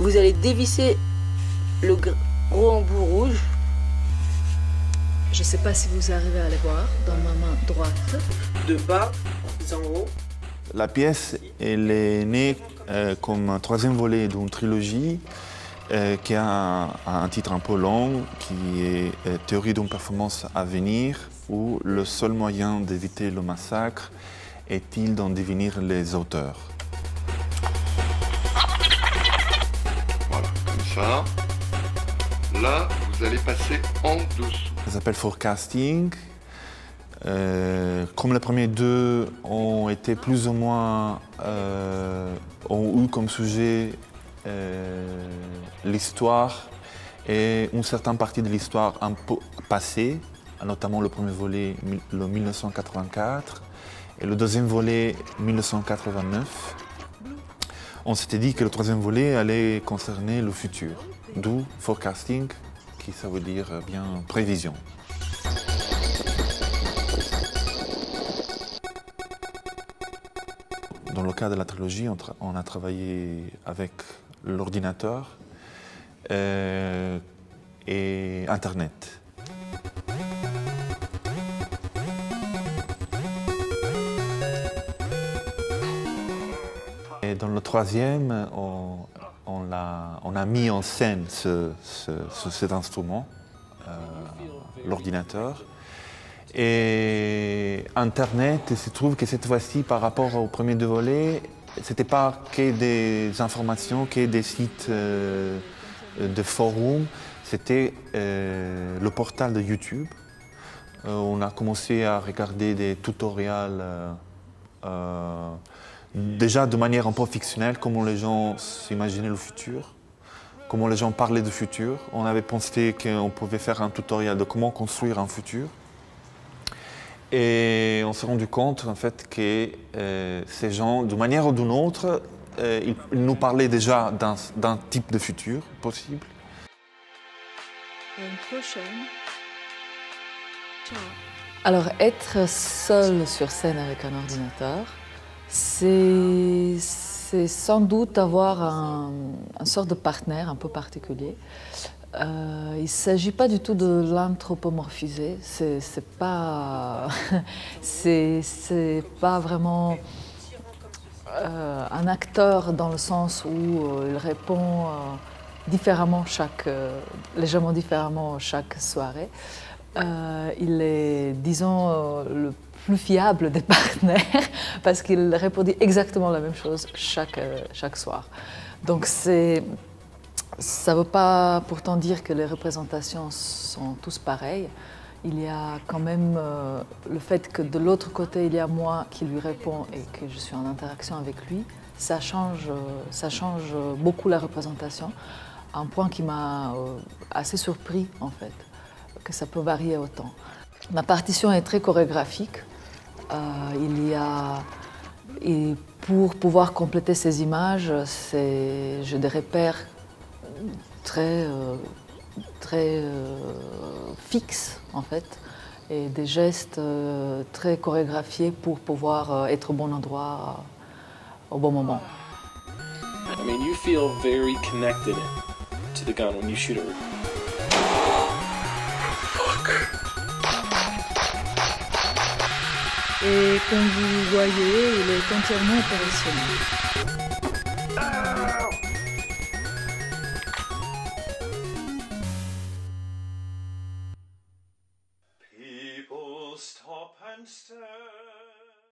Vous allez dévisser le gros embout rouge. Je ne sais pas si vous arrivez à le voir dans ma main droite. De bas en haut. La pièce, elle est née comme un troisième volet d'une trilogie qui a un titre un peu long, qui est « Théorie d'une performance à venir » où le seul moyen d'éviter le massacre est-il d'en devenir les auteurs. Voilà, comme ça. Là, vous allez passer en dessous. Ça s'appelle Forecasting. Comme les premiers deux ont été plus ou moins ont eu comme sujet l'histoire et une certaine partie de l'histoire un peu passée, notamment le premier volet, le 1984, et le deuxième volet, 1989. On s'était dit que le troisième volet allait concerner le futur, d'où forecasting, qui ça veut dire bien prévision. Dans le cas de la trilogie, on a travaillé avec l'ordinateur et Internet. Et dans le troisième, on a mis en scène cet instrument, l'ordinateur. Et Internet, il se trouve que cette fois-ci, par rapport aux premiers deux volets, ce n'était pas que des informations, que des sites de forums, c'était le portal de YouTube. On a commencé à regarder des tutoriels déjà de manière un peu fictionnelle, comment les gens s'imaginaient le futur, comment les gens parlaient du futur. On avait pensé qu'on pouvait faire un tutoriel de comment construire un futur. Et on s'est rendu compte en fait que ces gens, d'une manière ou d'une autre, ils nous parlaient déjà d'un type de futur possible. Alors, être seul sur scène avec un ordinateur, c'est sans doute avoir un sorte de partenaire un peu particulier. Il ne s'agit pas du tout de l'anthropomorphiser, c'est pas vraiment un acteur dans le sens où il répond différemment légèrement différemment chaque soirée. Il est, disons, le plus fiable des partenaires parce qu'il répondit exactement la même chose chaque soir. Donc c'est... Ça ne veut pas pourtant dire que les représentations sont tous pareilles. Il y a quand même le fait que de l'autre côté, il y a moi qui lui réponds et que je suis en interaction avec lui. Ça change beaucoup la représentation. Un point qui m'a assez surpris, en fait, que ça peut varier autant. Ma partition est très chorégraphique. Et pour pouvoir compléter ces images, j'ai des repères très fixe en fait, et des gestes très chorégraphiés pour pouvoir être au bon endroit au bon moment. I mean, you feel very connected to the gun when you shoot it. Et comme vous voyez, il est entièrement opérationnel. Stop and stare.